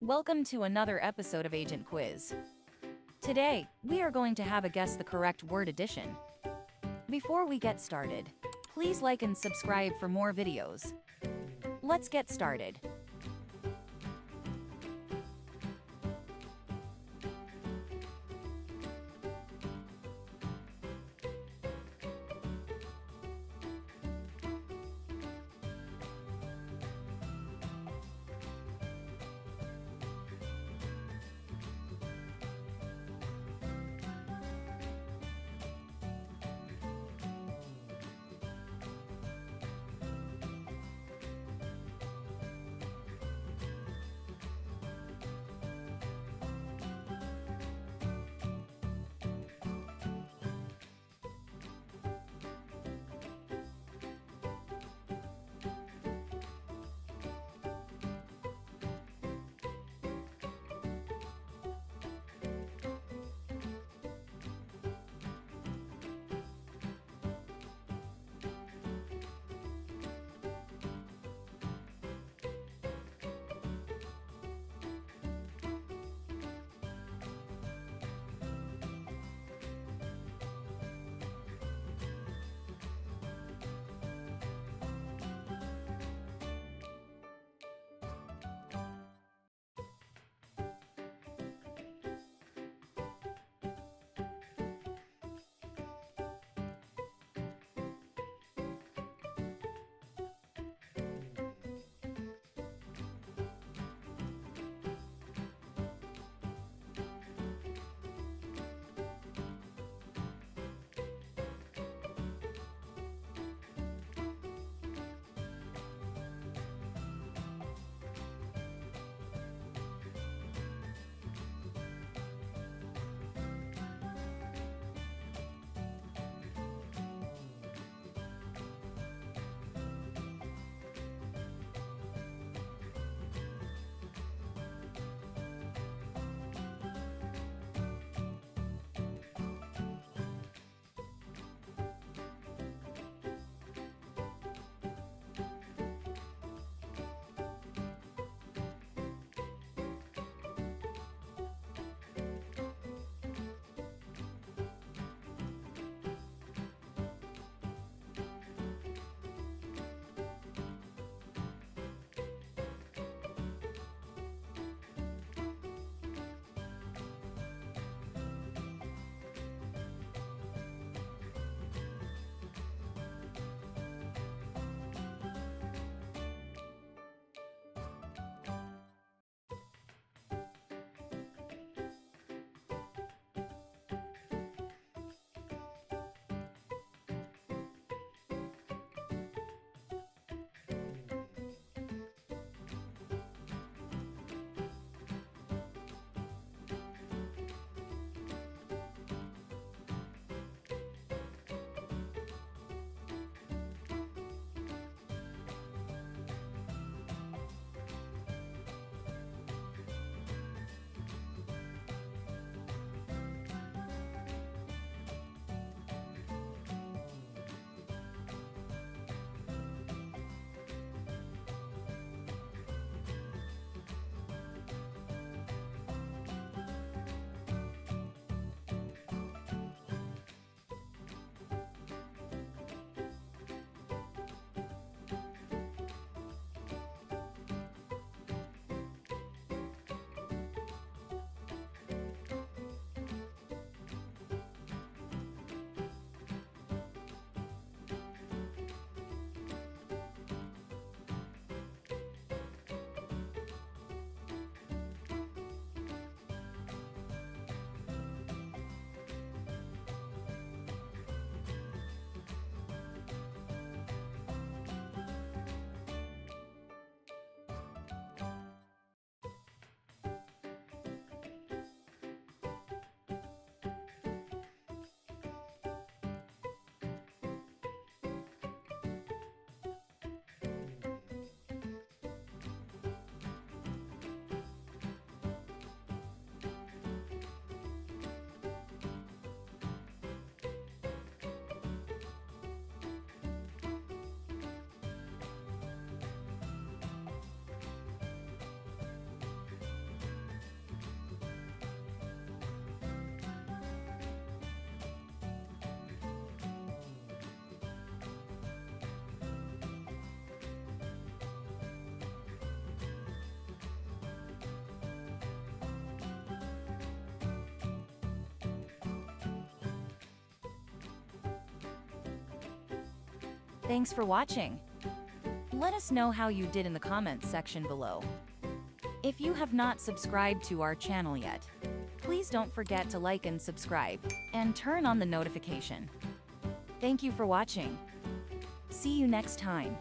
Welcome to another episode of Agent Quiz. Today, we are going to have a guess the correct word edition. Before we get started, please like and subscribe for more videos. Let's get started. Thanks for watching. Let us know how you did in the comments section below. If you have not subscribed to our channel yet, please don't forget to like and subscribe, and turn on the notification. Thank you for watching. See you next time.